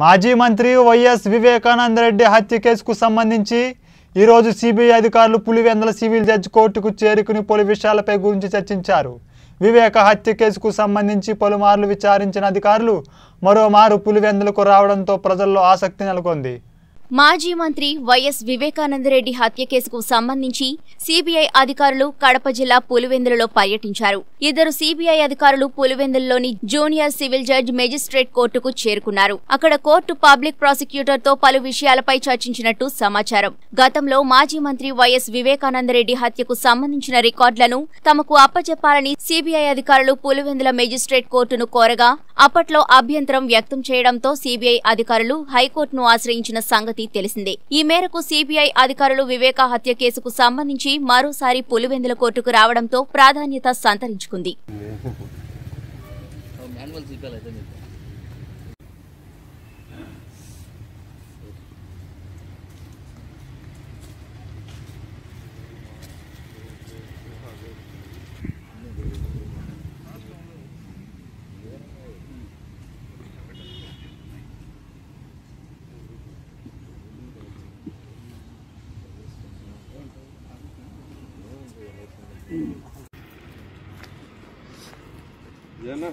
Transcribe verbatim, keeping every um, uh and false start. మాజీ మంత్రి వైయస్ వివేకానంద రెడ్డి హత్య కేసుకు సంబంధించి ఈ రోజు సిబిఐ అధికారులు పులివెందుల సివిల్ జడ్జి కోర్టుకు చేరుకుని పలు విషయాలపై గురించి చర్చించారు। వివేక హత్య కేసుకు సంబంధించి పలుమార్లు విచారించిన అధికారులు మరోమారు పులివెందులకు రావడంతో ప్రజల్లో ఆసక్తి నెలకొంది। మాజీ మంత్రి వైయస్ వివేకానంద రెడ్డి హత్య కేసుకు సంబంధించి సిబిఐ అధికారులు కడప జిల్లా పులివెందులలో పర్యటించారు। ఇద్దరు సిబిఐ అధికారులు పులివెందులలోని జూనియర్ సివిల్ జడ్జ్ మెజిస్ట్రేట్ కోర్టుకు చేరుకున్నారు। అక్కడ కోర్టు పబ్లిక్ ప్రాసిక్యూటర్ తో పలు విషయాలపై చర్చించినట్టు సమాచారం। గతంలో మాజీ మంత్రి వైయస్ వివేకానంద రెడ్డి హత్యకు సంబంధించిన రికార్డులను తమకు అప్పచెప్పాలని సిబిఐ అధికారులు పులివెందుల మెజిస్ట్రేట్ కోర్టును కోరగా అప్పట్లో అభ్యంతరం వ్యక్తం చేయడంతో సిబిఐ అధికారులు హైకోర్టును ఆశ్రయించిన సంగతి తెలిసిందే। ఈ మేరకు సిబిఐ అధికారులు వివేక హత్య కేసుకు సంబంధించి మరోసారి పులివెందుల కోర్టుకు రావడంతో ప్రాధాన్యత సంతరించుకుంది। या ना।